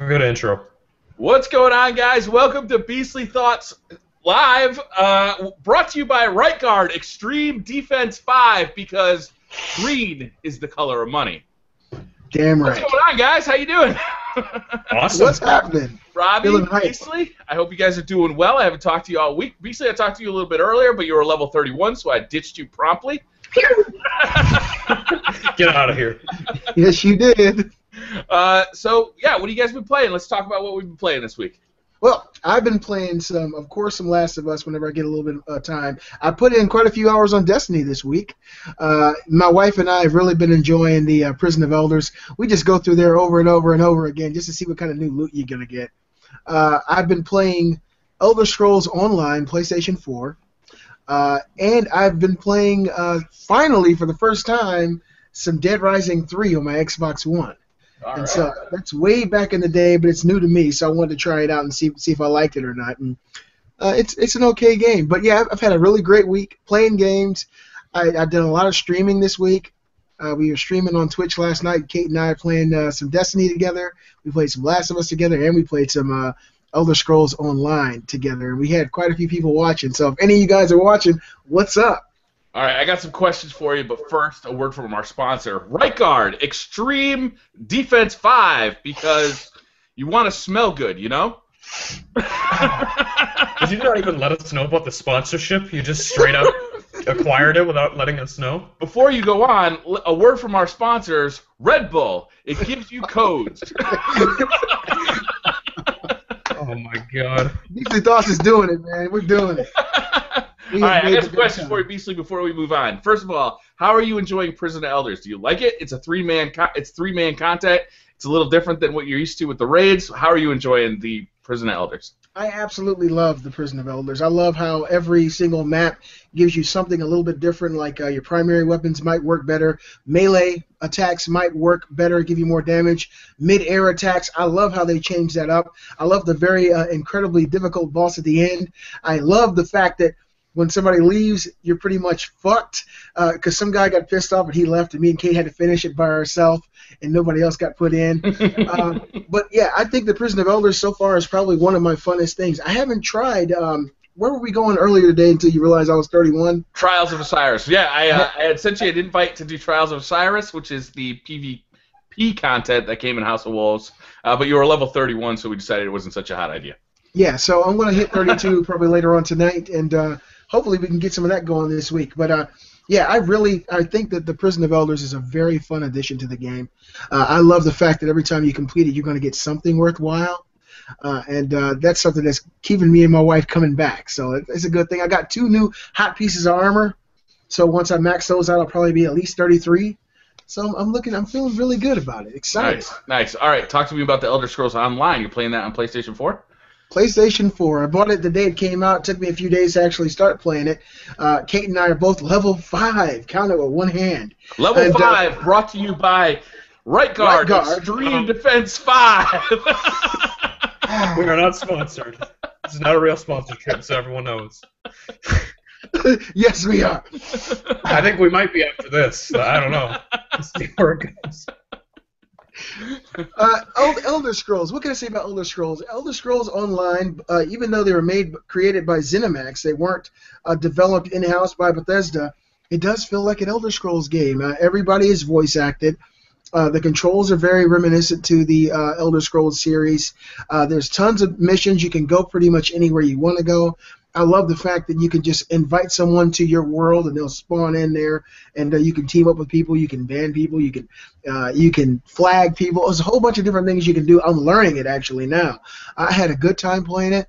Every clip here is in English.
Good intro. What's going on, guys? Welcome to Beastly Thoughts Live, brought to you by Right Guard Extreme Defense 5, because green is the color of money. Damn right. What's going on, guys? How you doing? Awesome. What's happening? Robbie, Beastly, I hope you guys are doing well. I haven't talked to you all week. Beastly, I talked to you a little bit earlier, but you were level 31, so I ditched you promptly. Get out of here. Yes, you did. So, yeah, what have you guys been playing? Let's talk about what we've been playing this week. Well, I've been playing some, of course, some Last of Us whenever I get a little bit of time. I put in quite a few hours on Destiny this week. My wife and I have really been enjoying the Prison of Elders. We just go through there over and over and over again just to see what kind of new loot you're going to get. I've been playing Elder Scrolls Online, PlayStation 4, and I've been playing, finally, for the first time, some Dead Rising 3 on my Xbox One. And so that's way back in the day, but it's new to me, so I wanted to try it out and see if I liked it or not. And it's an okay game, but yeah, I've had a really great week playing games. I've done a lot of streaming this week. We were streaming on Twitch last night. Kate and I playing some Destiny together. We played some Last of Us together, and we played some Elder Scrolls Online together. And we had quite a few people watching. So if any of you guys are watching, what's up? All right, I got some questions for you, but first, a word from our sponsor, Right Guard Extreme Defense 5, because you want to smell good, you know? Did you not even let us know about the sponsorship? You just straight up acquired it without letting us know? Before you go on, a word from our sponsors, Red Bull. It gives you codes. Oh, my God. Beastly Thoughts is doing it, man. We're doing it. All right, I got some questions for you, Beastly, before we move on. First of all, how are you enjoying Prison of Elders? Do you like it? It's a three-man content. It's a little different than what you're used to with the raids. How are you enjoying the Prison of Elders? I absolutely love the Prison of Elders. I love how every single map gives you something a little bit different, like your primary weapons might work better. Melee attacks might work better, give you more damage. Mid-air attacks, I love how they change that up. I love the very incredibly difficult boss at the end. I love the fact that when somebody leaves, you're pretty much fucked because some guy got pissed off and he left, and me and Kate had to finish it by herself, and nobody else got put in. But yeah, I think the Prison of Elders so far is probably one of my funnest things. I haven't tried. Where were we going earlier today until you realized I was 31? Trials of Osiris. Yeah, I had sent you an invite to do Trials of Osiris, which is the PvP content that came in House of Wolves. But you were level 31, so we decided it wasn't such a hot idea. Yeah, so I'm going to hit 32 probably later on tonight, and hopefully we can get some of that going this week. But, yeah, I think that the Prison of Elders is a very fun addition to the game. I love the fact that every time you complete it, you're going to get something worthwhile. And that's something that's keeping me and my wife coming back. So it's a good thing. I got 2 new hot pieces of armor. So once I max those out, I'll probably be at least 33. So I'm feeling really good about it. Excited. Nice. All right, talk to me about the Elder Scrolls Online. You're playing that on PlayStation 4? PlayStation 4. I bought it the day it came out. It took me a few days to actually start playing it. Kate and I are both level 5. Count it with one hand. Level 5 brought to you by Right Guard Extreme Defense 5. We are not sponsored. This is not a real sponsorship, so everyone knows. Yes, we are. I think we might be after this. I don't know. Let's see where it goes. Elder Scrolls. What can I say about Elder Scrolls? Elder Scrolls Online, even though they were created by ZeniMax, they weren't developed in-house by Bethesda. It does feel like an Elder Scrolls game. Everybody is voice acted. The controls are very reminiscent to the Elder Scrolls series. There's tons of missions. You can go pretty much anywhere you want to go. I love the fact that you can just invite someone to your world and they'll spawn in there, and you can team up with people, you can ban people, you can flag people. There's a whole bunch of different things you can do. I'm learning it actually now. I had a good time playing it.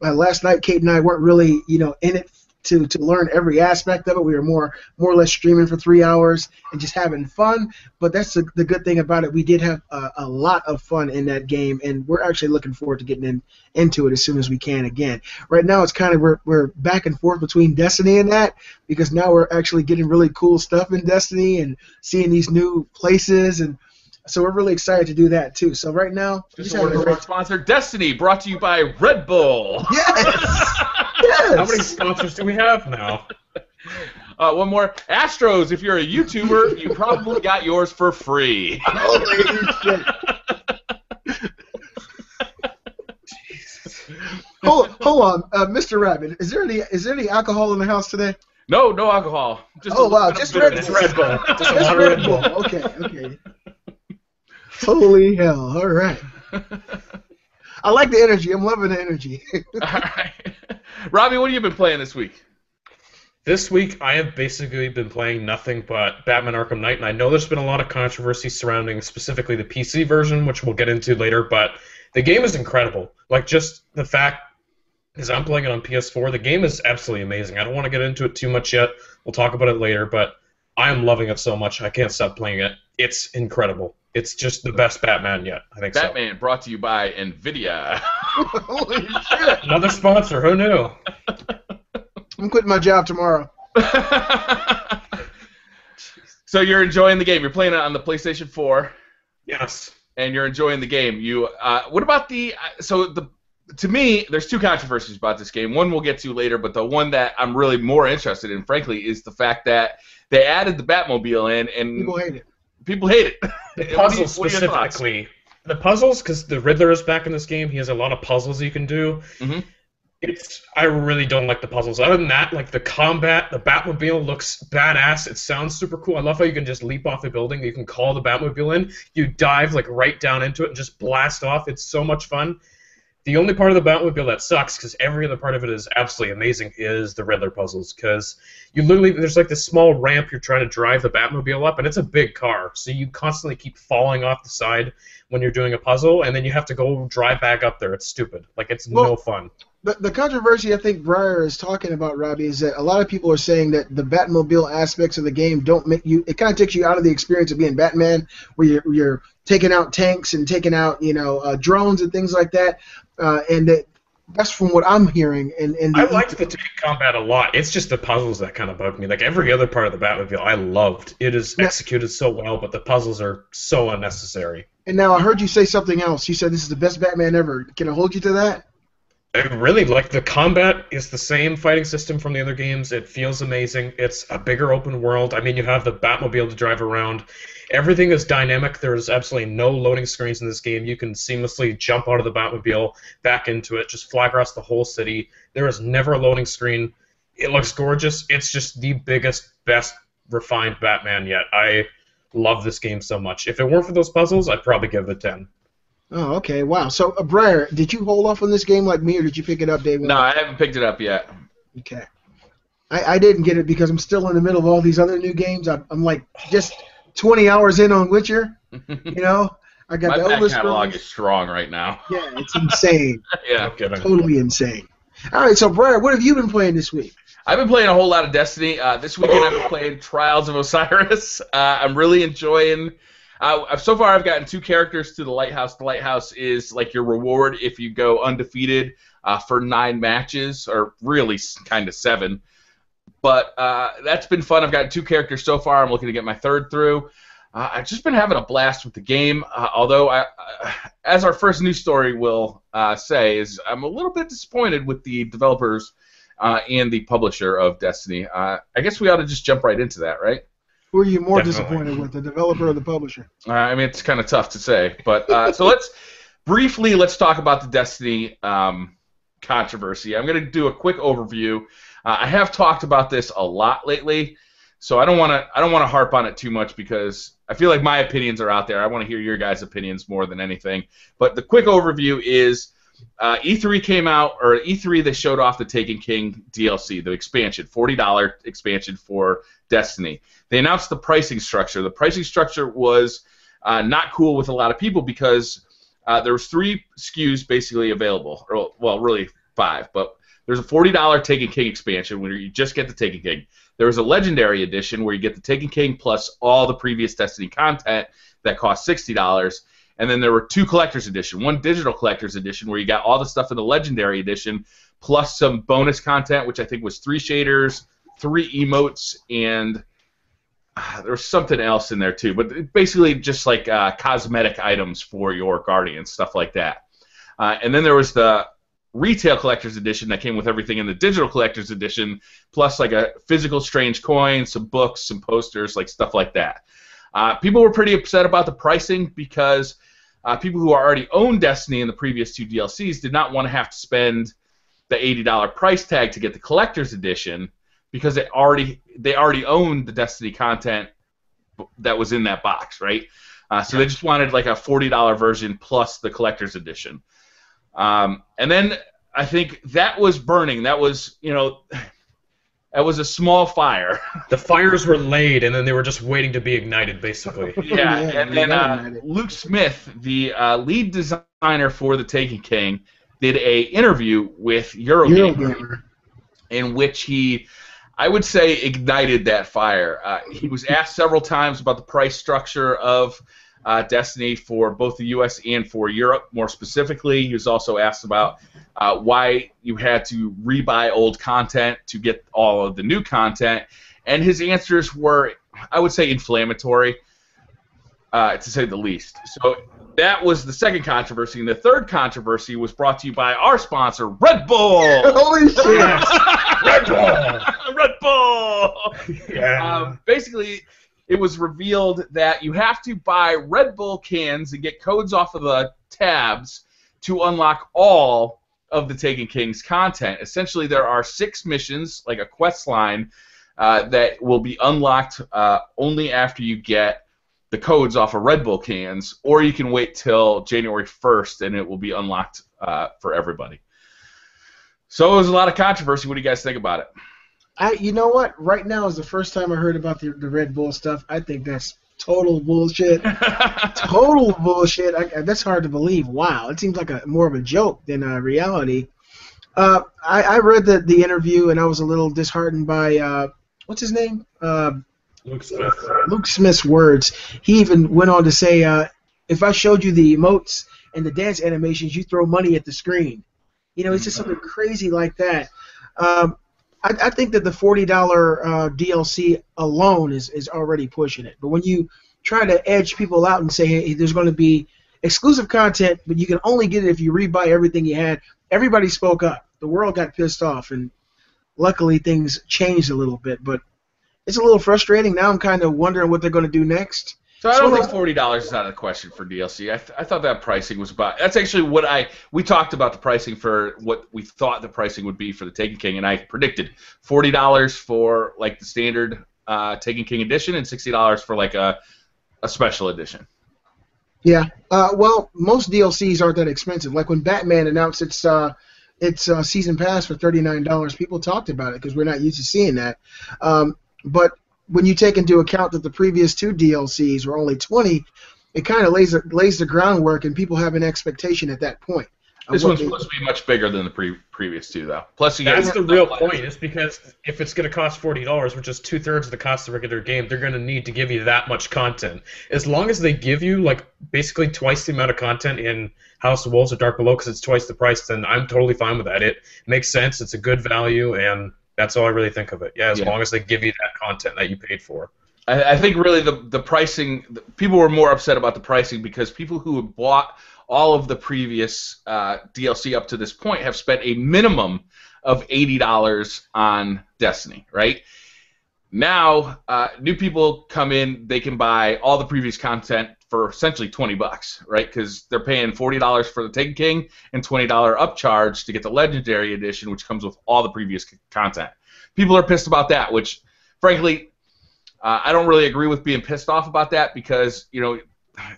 Last night, Kate and I weren't really, in it to learn every aspect of it. We were more or less streaming for 3 hours and just having fun. But that's the good thing about it. We did have a lot of fun in that game, and we're actually looking forward to getting into it as soon as we can again. Right now it's kind of we're back and forth between Destiny and that, because now we're actually getting really cool stuff in Destiny and seeing these new places, and so we're really excited to do that too. So right now, just a word from our sponsor, Destiny, brought to you by Red Bull. Yes. Yes. How many sponsors do we have now? One more. Astros, if you're a YouTuber, you probably got yours for free. Holy shit. hold on, Mr. Rabbit. Is there any alcohol in the house today? No, no alcohol. Just just Red Bull. Red Bull. Just Red Bull. Okay, okay. Holy hell! All right. I like the energy. I'm loving the energy. All right, Robbie, what have you been playing this week? This week, I have basically been playing nothing but Batman Arkham Knight, and I know there's been a lot of controversy surrounding specifically the PC version, which we'll get into later, but the game is incredible. Like, just the fact is I'm playing it on PS4. The game is absolutely amazing. I don't want to get into it too much yet. We'll talk about it later, but I am loving it so much. I can't stop playing it. It's incredible. It's just the best Batman yet, I think. Batman, brought to you by NVIDIA. Holy shit. Another sponsor. Who knew? I'm quitting my job tomorrow. So you're enjoying the game. You're playing it on the PlayStation 4. Yes. And you're enjoying the game. You. What about the? So the. To me, there's two controversies about this game. One we'll get to later, but the one that I'm really more interested in, frankly, is the fact that they added the Batmobile in, and people hate it. People hate it. The puzzles specifically. The puzzles, because the Riddler is back in this game. He has a lot of puzzles you can do. Mm-hmm. I really don't like the puzzles. Other than that, like the combat, the Batmobile looks badass. It sounds super cool. I love how you can just leap off a building. You can call the Batmobile in. You dive like right down into it and just blast off. It's so much fun. The only part of the Batmobile that sucks, because every other part of it is absolutely amazing, is the Riddler puzzles. Because you literally, there's like this small ramp you're trying to drive the Batmobile up, and it's a big car. So you constantly keep falling off the side when you're doing a puzzle, and then you have to go drive back up there. It's stupid. Like, it's no fun. The controversy I think Breyer is talking about, Robbie, is that a lot of people are saying that the Batmobile aspects of the game don't make you. It kind of takes you out of the experience of being Batman, where you're taking out tanks and taking out drones and things like that. And that's from what I'm hearing. And I liked the tank combat a lot. It's just the puzzles that kind of bugged me. Like every other part of the Batmobile, I loved. It is executed so well, but the puzzles are so unnecessary. And now I heard you say something else. You said this is the best Batman ever. Can I hold you to that? I really like the combat. Is the same fighting system from the other games. It feels amazing. It's a bigger open world. I mean, you have the Batmobile to drive around. Everything is dynamic. There's absolutely no loading screens in this game. You can seamlessly jump out of the Batmobile, back into it, just fly across the whole city. There is never a loading screen. It looks gorgeous. It's just the biggest, best, refined Batman yet. I love this game so much. If it weren't for those puzzles, I'd probably give it a 10. Oh, okay, wow. So, Breyer, did you hold off on this game like me, or did you pick it up, David? No, I haven't picked it up yet. Okay. I didn't get it because I'm still in the middle of all these other new games. I'm like just 20 hours in on Witcher, you know? I got the Elder Scrolls. My back catalog is strong right now. Yeah, it's insane. Yeah, okay, totally insane. All right, so, Breyer, what have you been playing this week? I've been playing a whole lot of Destiny. This weekend I've been playing Trials of Osiris. I'm really enjoying... so far, I've gotten two characters to the Lighthouse. The Lighthouse is like your reward if you go undefeated for 9 matches, or really kind of 7. But that's been fun. I've gotten 2 characters so far. I'm looking to get my 3rd through. I've just been having a blast with the game, although, as our first news story will say, is I'm a little bit disappointed with the developers and the publisher of Destiny. I guess we ought to just jump right into that, right? Who are you more disappointed with, the developer or the publisher? I mean, it's kind of tough to say, but so let's talk about the Destiny controversy. I'm going to do a quick overview. I have talked about this a lot lately, so I don't want to harp on it too much because I feel like my opinions are out there. I want to hear your guys' opinions more than anything. But the quick overview is E3 came out, or E3 they showed off the Taken King DLC, the expansion, $40 expansion for Destiny. They announced the pricing structure. The pricing structure was not cool with a lot of people because there was 3 SKUs basically available, or well, really 5. But there's a $40 Taken King expansion where you just get the Taken King. There was a Legendary Edition where you get the Taken King plus all the previous Destiny content that cost $60. And then there were 2 Collector's Edition, one Digital Collector's Edition where you got all the stuff in the Legendary Edition plus some bonus content, which I think was 3 shaders, 3 emotes, and there was something else in there too. But basically just like cosmetic items for your Guardian, stuff like that. And then there was the Retail Collector's Edition that came with everything in the Digital Collector's Edition plus like a physical strange coin, some books, some posters, like stuff like that. People were pretty upset about the pricing because people who already owned Destiny in the previous 2 DLCs did not want to have to spend the $80 price tag to get the collector's edition because they already owned the Destiny content that was in that box, right? So they just wanted like a $40 version plus the collector's edition. And then I think that was burning. That was, you know, that was a small fire. The fires were laid, and then they were just waiting to be ignited, basically. Yeah, and then Luke Smith, the lead designer for the Taken King, did an interview with Eurogamer, in which he, I would say, ignited that fire. He was asked several times about the price structure of Destiny for both the U.S. and for Europe, more specifically. He was also asked about why you had to rebuy old content to get all of the new content, and his answers were, I would say, inflammatory, to say the least. So that was the second controversy, and the third controversy was brought to you by our sponsor, Red Bull! Holy shit! Red Bull! Red Bull! Yeah. Basically, it was revealed that you have to buy Red Bull cans and get codes off of the tabs to unlock all of the Taken King's content. Essentially, there are 6 missions, like a quest line, that will be unlocked only after you get the codes off of Red Bull cans, or you can wait till January 1st and it will be unlocked for everybody. So it was a lot of controversy. What do you guys think about it? You know what? Right now is the first time I heard about the Red Bull stuff. I think that's total bullshit. Total bullshit. That's hard to believe. Wow. It seems like more of a joke than a reality. I read the interview, and I was a little disheartened by, what's his name? Luke Smith. Luke Smith's words. He even went on to say, if I showed you the emotes and the dance animations, you throw money at the screen. You know, it's just something crazy like that. I think that the $40 DLC alone is already pushing it. But when you try to edge people out and say, hey, there's going to be exclusive content, but you can only get it if you rebuy everything you had, everybody spoke up. The world got pissed off, and luckily things changed a little bit. But it's a little frustrating. Now I'm kind of wondering what they're going to do next. So I don't think $40 is out of the question for DLC. I thought that pricing was about. That's actually what we talked about the pricing for what we thought the pricing would be for the Taken King, and I predicted $40 for like the standard Taken King edition and $60 for like a special edition. Yeah. Well, most DLCs aren't that expensive. Like when Batman announced its season pass for $39, people talked about it because we're not used to seeing that. But when you take into account that the previous 2 DLCs were only $20, it kind of lays the groundwork, and people have an expectation at that point. This one's supposed to be much bigger than the previous 2, though. Plus, that's the real point. It's because if it's going to cost $40, which is 2/3 of the cost of the regular game, they're going to need to give you that much content. As long as they give you like basically twice the amount of content in House of Wolves or Dark Below, because it's twice the price, then I'm totally fine with that. It makes sense. It's a good value, and that's all I really think of it. Yeah, as long as they give you that content that you paid for. I think really the pricing, people were more upset about the pricing because people who had bought all of the previous DLC up to this point have spent a minimum of $80 on Destiny, right? Now, new people come in, they can buy all the previous content for essentially $20, right? Because they're paying $40 for the Taken King and $20 upcharge to get the Legendary Edition, which comes with all the previous content. People are pissed about that, which, frankly, I don't really agree with being pissed off about that because, you know,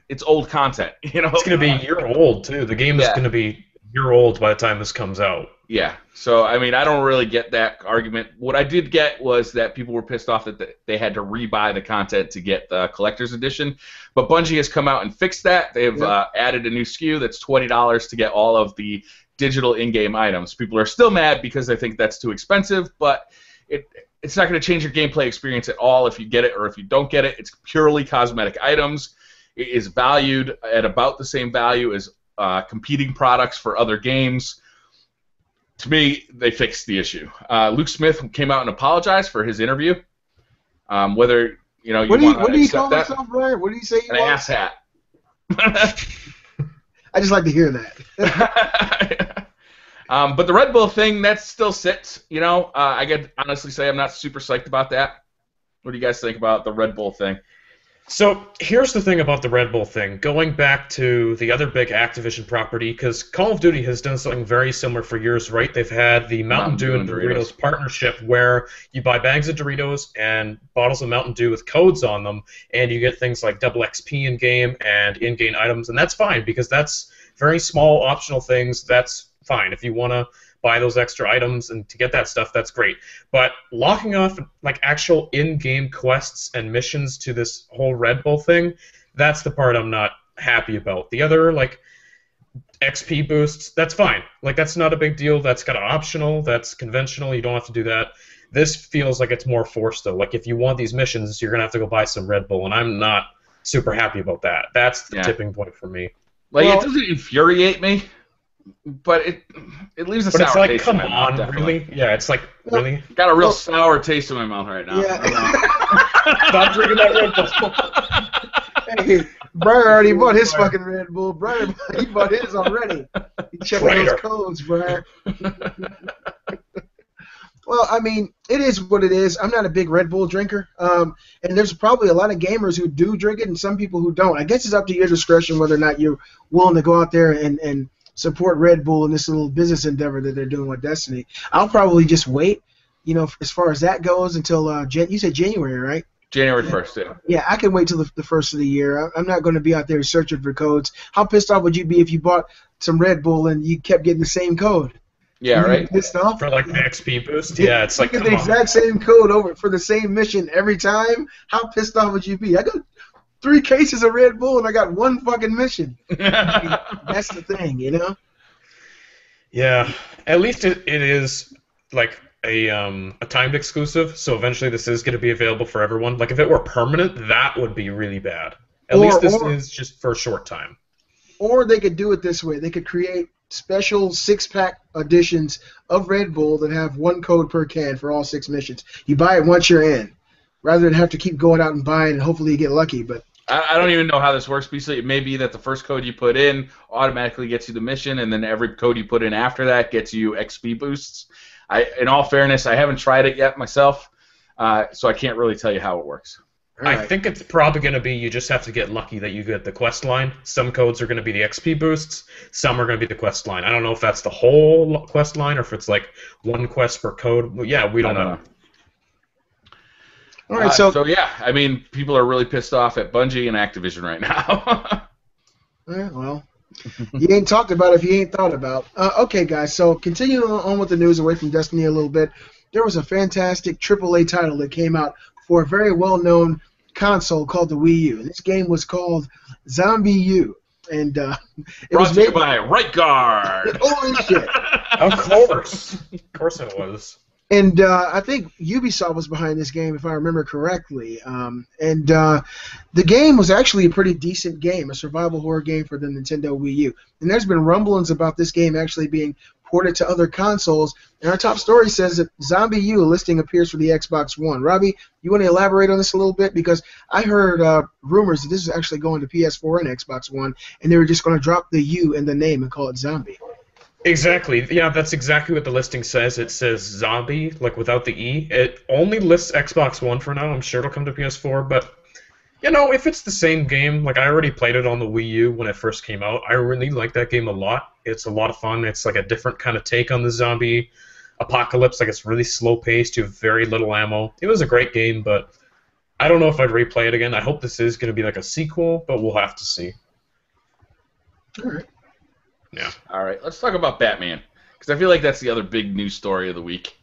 it's old content. You know, it's going to be a year old, too. The game is going to be a year old by the time this comes out. Yeah. So, I mean, I don't really get that argument. What I did get was that people were pissed off that they had to rebuy the content to get the Collector's Edition. But Bungie has come out and fixed that. They've added a new SKU that's $20 to get all of the digital in-game items. People are still mad because they think that's too expensive, but it's not going to change your gameplay experience at all if you get it or if you don't get it. It's purely cosmetic items. It is valued at about the same value as competing products for other games. To me, they fixed the issue. Luke Smith came out and apologized for his interview. Whether you know you want to accept that. What do you call yourself, Brian? What do you say? An asshat. I just like to hear that. But the Red Bull thing, that still sits. You know, I could honestly say I'm not super psyched about that. What do you guys think about the Red Bull thing? So here's the thing about the Red Bull thing, going back to the other big Activision property, because Call of Duty has done something very similar for years, right? They've had the Mountain Dew and Doritos partnership where you buy bags of Doritos and bottles of Mountain Dew with codes on them, and you get things like double XP in-game and in-game items, and that's fine because that's very small optional things. That's fine. If you want to buy those extra items and to get that stuff, that's great. But locking off like actual in-game quests and missions to this whole Red Bull thing, that's the part I'm not happy about. The other like XP boosts, that's fine. Like that's not a big deal. That's kind of optional. That's conventional. You don't have to do that. This feels like it's more forced though. Like if you want these missions, you're gonna have to go buy some Red Bull, and I'm not super happy about that. That's the tipping point for me. Like well, it doesn't infuriate me. But it leaves a sour taste in my mouth. But it's like, come on, really? Yeah, it's like, really? Got a real sour taste in my mouth right now. Yeah. Stop drinking that Red Bull. Hey, Briar already bought his fucking Red Bull. Briar, he bought his already. He checked those codes, Briar. Well, I mean, it is what it is. I'm not a big Red Bull drinker, and there's probably a lot of gamers who do drink it and some people who don't. I guess it's up to your discretion whether or not you're willing to go out there and support Red Bull in this little business endeavor that they're doing with Destiny. I'll probably just wait, you know, as far as that goes until, you said January, right? January 1st, yeah. Yeah, I can wait till the first of the year. I'm not going to be out there searching for codes. How pissed off would you be if you bought some Red Bull and you kept getting the same code? Yeah, you right? Pissed off? For like the XP boost? Yeah, it's like, you get the exact same code over for the same mission every time? How pissed off would you be? I got 3 cases of Red Bull and I got 1 fucking mission. That's the thing, you know? Yeah. At least it is like a timed exclusive, so eventually this is going to be available for everyone. Like if it were permanent, that would be really bad. At least this is just for a short time. Or they could do it this way. They could create special 6-pack editions of Red Bull that have 1 code per can for all 6 missions. You buy it once you're in, rather than have to keep going out and buying and hopefully you get lucky, but I don't even know how this works. Basically, it may be that the first code you put in automatically gets you the mission, and then every code you put in after that gets you XP boosts. In all fairness, I haven't tried it yet myself, so I can't really tell you how it works. Right. I think it's probably going to be you just have to get lucky that you get the quest line. Some codes are going to be the XP boosts. Some are going to be the quest line. I don't know if that's the whole quest line or if it's like 1 quest per code. Yeah, we don't know. All right, so yeah, I mean, people are really pissed off at Bungie and Activision right now. Well, you ain't talked about if you ain't thought about. Okay, guys, so continuing on with the news away from Destiny a little bit, there was a fantastic AAA title that came out for a very well-known console called the Wii U. This game was called Zombie U, and it was made by Right Guard. Holy shit! Of course it was. And I think Ubisoft was behind this game, if I remember correctly. The game was actually a pretty decent game, a survival horror game for the Nintendo Wii U. And there's been rumblings about this game actually being ported to other consoles. And our top story says that Zombie U listing appears for the Xbox One. Robbie, you want to elaborate on this a little bit? Because I heard rumors that this is actually going to PS4 and Xbox One, and they were just going to drop the U in the name and call it Zombie. Exactly. Yeah, that's exactly what the listing says. It says Zombie, like without the E. It only lists Xbox One for now. I'm sure it'll come to PS4, but you know, if it's the same game, like I already played it on the Wii U when it first came out. I really like that game a lot. It's a lot of fun. It's like a different kind of take on the zombie apocalypse. Like it's really slow paced. You have very little ammo. It was a great game, but I don't know if I'd replay it again. I hope this is going to be like a sequel, but we'll have to see. All right. Yeah. All right, let's talk about Batman, because I feel like that's the other big news story of the week.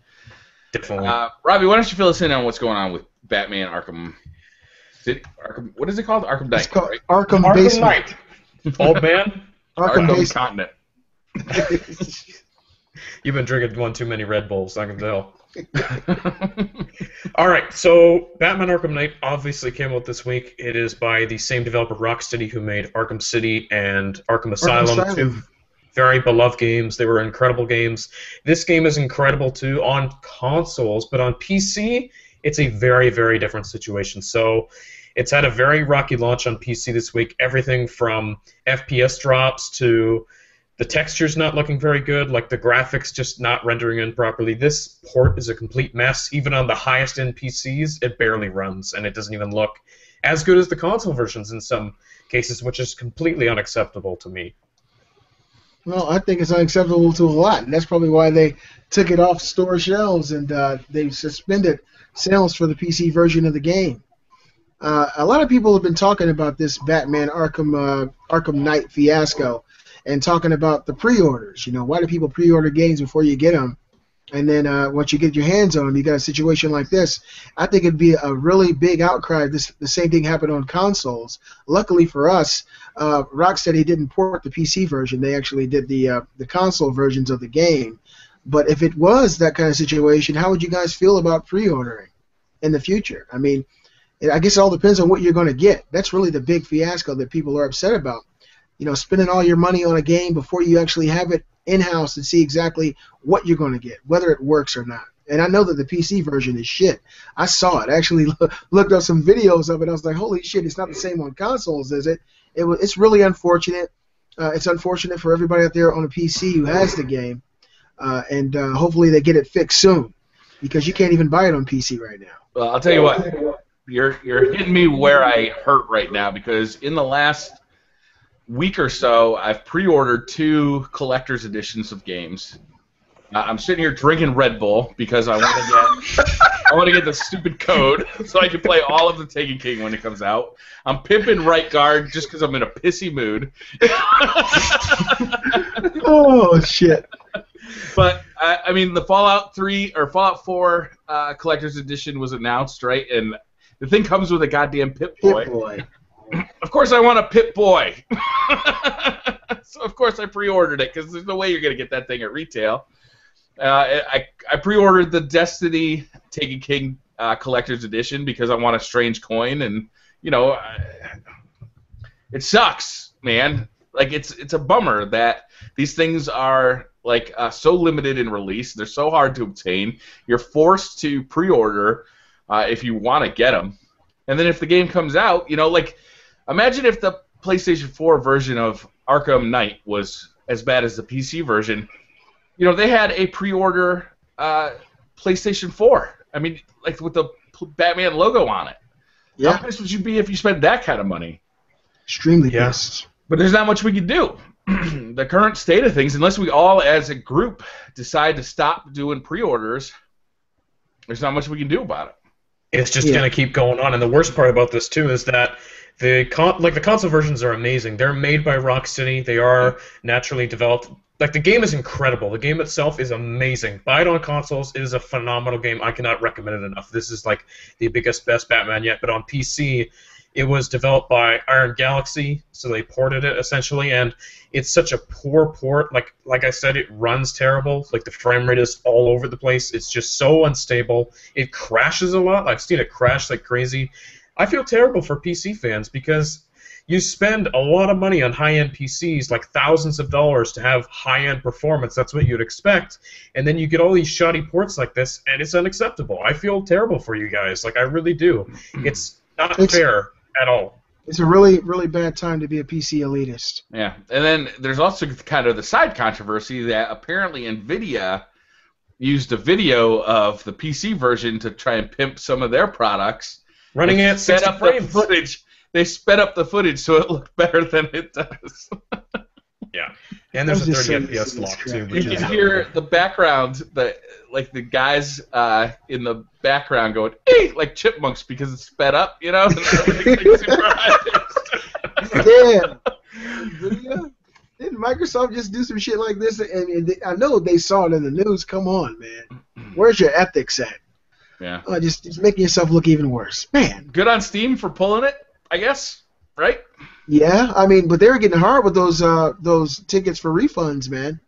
Definitely. Robbie, why don't you fill us in on what's going on with Batman Arkham? What is it called? Arkham Knight. It's called right? Arkham Basement. Knight. Old man? Arkham Continent. You've been drinking one too many Red Bulls, I can tell. All right, so Batman Arkham Knight obviously came out this week. It is by the same developer, Rocksteady, who made Arkham City and Arkham Asylum. Two very beloved games. They were incredible games. This game is incredible, too, on consoles, but on PC, it's a very, very different situation. So it's had a very rocky launch on PC this week. Everything from FPS drops to the texture's not looking very good, like the graphics just not rendering in properly. This port is a complete mess. Even on the highest-end PCs, it barely runs, and it doesn't even look as good as the console versions in some cases, which is completely unacceptable to me. Well, I think it's unacceptable to a lot, and that's probably why they took it off store shelves and they suspended sales for the PC version of the game. A lot of people have been talking about this Batman Arkham Knight fiasco and talking about the pre-orders. You know, why do people pre-order games before you get them? And then once you get your hands on them, you got a situation like this. I think it'd be a really big outcry if the same thing happened on consoles. Luckily for us, Rocksteady didn't port the PC version. They actually did the console versions of the game. But if it was that kind of situation, how would you guys feel about pre-ordering in the future? I mean, I guess it all depends on what you're going to get. That's really the big fiasco that people are upset about. You know, spending all your money on a game before you actually have it in-house and see exactly what you're going to get, whether it works or not. And I know that the PC version is shit. I saw it. I actually looked up some videos of it. I was like, holy shit, it's not the same on consoles, is it? It's really unfortunate. It's unfortunate for everybody out there on a PC who has the game. And hopefully they get it fixed soon, because you can't even buy it on PC right now. Well, I'll tell you what. You're hitting me where I hurt right now, because in the last week or so, I've pre-ordered 2 collector's editions of games. I'm sitting here drinking Red Bull because I want to get the stupid code so I can play all of the Taken King when it comes out. I'm pimping Right Guard just because I'm in a pissy mood. Oh shit! But I mean, the Fallout 3 or Fallout 4 collector's edition was announced, right? And the thing comes with a goddamn Pip-Boy. Of course I want a Pip-Boy. So of course I pre-ordered it, because there's no way you're going to get that thing at retail. I pre-ordered the Destiny Taken King Collector's Edition because I want a strange coin, and, you know, it sucks, man. Like, it's a bummer that these things are, like, so limited in release. They're so hard to obtain. You're forced to pre-order if you want to get them. And then if the game comes out, you know, like, imagine if the PlayStation 4 version of Arkham Knight was as bad as the PC version. You know, they had a pre-order PlayStation 4. I mean, like, with the Batman logo on it. Yeah. How pissed would you be if you spent that kind of money? Extremely pissed. But there's not much we can do. The current state of things, unless we all as a group decide to stop doing pre-orders, there's not much we can do about it. It's just going to keep going on. And the worst part about this, too, is that the console versions are amazing. They're made by Rocksteady. They are naturally developed. Like, the game is incredible. The game itself is amazing. Buy it on consoles. It is a phenomenal game. I cannot recommend it enough. This is, like, the biggest, best Batman yet. But on PC, it was developed by Iron Galaxy, so they ported it, essentially. And it's such a poor port. Like I said, it runs terrible. Like, the frame rate is all over the place. It's just so unstable. It crashes a lot. I've seen it crash like crazy. I feel terrible for PC fans, because you spend a lot of money on high-end PCs, like thousands of dollars, to have high-end performance. That's what you'd expect. And then you get all these shoddy ports like this, and it's unacceptable. I feel terrible for you guys. Like, I really do. It's not fair at all. It's a really, really bad time to be a PC elitist. Yeah. And then there's also kind of the side controversy that apparently NVIDIA used a video of the PC version to try and pimp some of their products. Running it at 60 frames. They sped up the footage so it looked better than it does. Yeah. And there's a 30 FPS lock, too. You can hear the background, the guys in the background going, hey, like chipmunks, because it's sped up, you know? And everything's super high. Yeah. Didn't Microsoft just do some shit like this? And I know they saw it in the news. Come on, man. Where's your ethics at? Yeah. Oh, just making yourself look even worse. Man. Good on Steam for pulling it, I guess, right? Yeah, I mean, but they were getting hard with those tickets for refunds, man.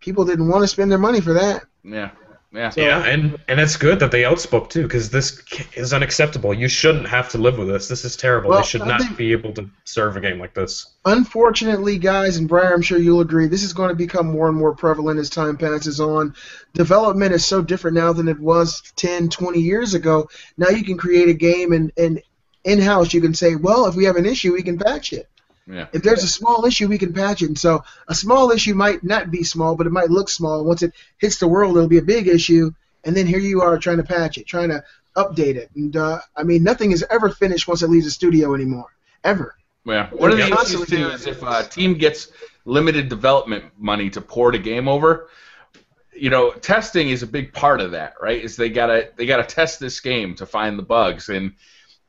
People didn't want to spend their money for that. Yeah. Yeah. So, yeah, and it's good that they outspoke, too, because this is unacceptable. You shouldn't have to live with this. This is terrible. Well, they should not be able to serve a game like this. Unfortunately, guys, and Briar, I'm sure you'll agree, this is going to become more and more prevalent as time passes on. Development is so different now than it was 10, 20 years ago. Now you can create a game, and in-house you can say, well, if we have an issue, we can patch it. Yeah. If there's a small issue, we can patch it. And so a small issue might not be small, but it might look small. Once it hits the world, it'll be a big issue. And then here you are trying to patch it, trying to update it. And I mean, nothing is ever finished once it leaves the studio anymore, ever. Yeah. One of the issues too is if a team gets limited development money to port a game over, you know, testing is a big part of that, right? Is they gotta test this game to find the bugs, and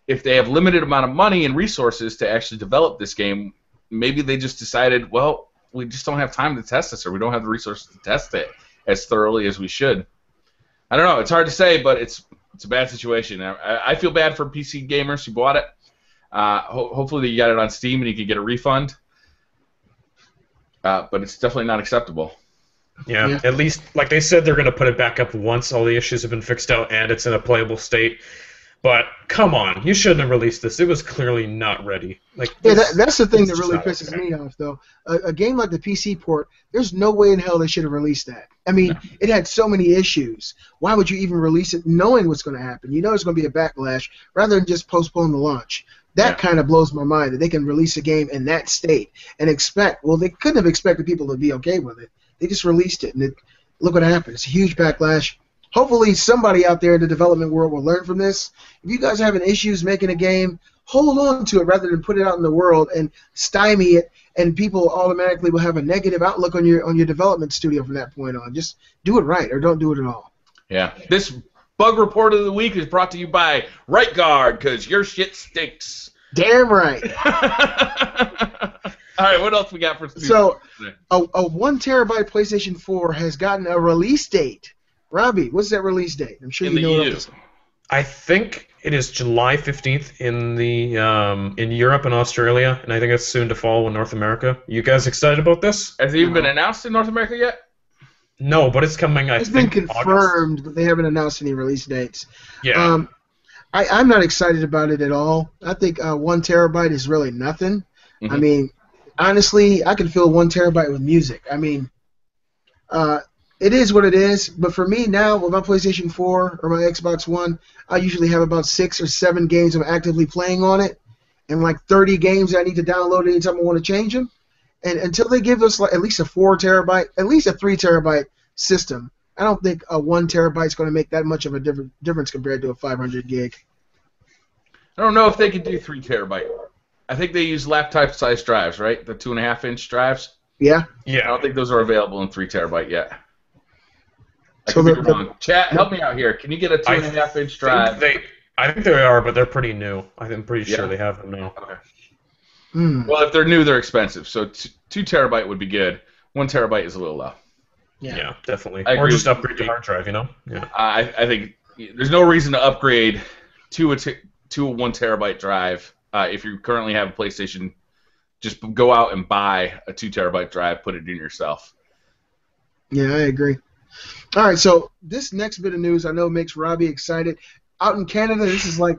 if they have limited amount of money and resources to actually develop this game, maybe they just decided, well, we just don't have time to test this, or we don't have the resources to test it as thoroughly as we should. I don't know. It's hard to say, but it's a bad situation. I feel bad for PC gamers who bought it. Hopefully you got it on Steam and you can get a refund. But it's definitely not acceptable. Yeah, yeah, at least, like they said, they're going to put it back up once all the issues have been fixed out and it's in a playable state. But come on, you shouldn't have released this. It was clearly not ready. Like, yeah, that's the thing that really pisses me off, though. A game like the PC port, there's no way in hell they should have released that. I mean, no. It had so many issues. Why would you even release it knowing what's going to happen? You know it's going to be a backlash rather than just postpone the launch. That kind of blows my mind, that they can release a game in that state and expect, well, they couldn't have expected people to be okay with it. They just released it, and look what happened. It's a huge backlash. Hopefully somebody out there in the development world will learn from this. If you guys are having issues making a game, hold on to it rather than put it out in the world and stymie it, and people automatically will have a negative outlook on your development studio from that point on. Just do it right or don't do it at all. Yeah. This Bug Report of the Week is brought to you by Right Guard, because your shit stinks. Damn right. All right, what else we got for Steve? So, a 1 terabyte PlayStation 4 has gotten a release date. Robbie, what's that release date? I'm sure you know what this is. I think it is July 15th in Europe and Australia, and I think it's soon to follow in North America. You guys excited about this? Has it even been announced in North America yet? No, but it's coming. I think it's been confirmed, but they haven't announced any release dates. Yeah. I'm not excited about it at all. I think 1 terabyte is really nothing. Mm-hmm. I mean, honestly, I can fill 1 terabyte with music. I mean, it is what it is. But for me now, with my PlayStation 4 or my Xbox One, I usually have about 6 or 7 games I'm actively playing on it, and like 30 games that I need to download anytime I want to change them. And until they give us like at least a 4 terabyte, at least a 3 terabyte system, I don't think a 1 terabyte is going to make that much of a difference compared to a 500 gig. I don't know if they can do 3 terabyte. I think they use laptop-sized drives, right? The 2.5-inch drives. Yeah. Yeah. I don't think those are available in 3 terabyte yet. I could be wrong. Chat, help me out here. Can you get a 2.5-inch drive? I think they are, but they're pretty new. I'm pretty sure they have them now. Okay. Well, if they're new, they're expensive. So 2 terabyte would be good. 1 terabyte is a little low. Yeah, yeah, definitely. Or just upgrade your hard drive, you know? Yeah. I think there's no reason to upgrade to a 1 terabyte drive. If you currently have a PlayStation, just go out and buy a 2 terabyte drive, put it in yourself. Yeah, I agree. All right, so this next bit of news I know makes Robbie excited. Out in Canada, this is like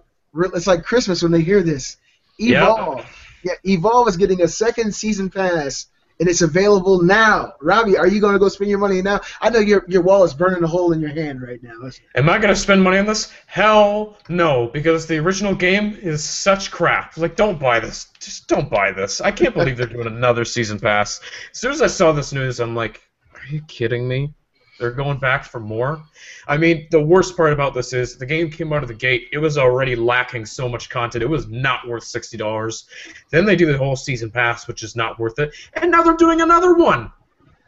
it's like Christmas when they hear this. Evolve. Yeah, Evolve is getting a second season pass, and it's available now. Robbie, are you going to go spend your money now? I know your wallet's burning a hole in your hand right now. Am I going to spend money on this? Hell no, because the original game is such crap. Like, don't buy this. Just don't buy this. I can't believe they're doing another season pass. As soon as I saw this news, I'm like, are you kidding me? They're going back for more? I mean, the worst part about this is the game came out of the gate. It was already lacking so much content. It was not worth $60. Then they do the whole season pass, which is not worth it. And now they're doing another one.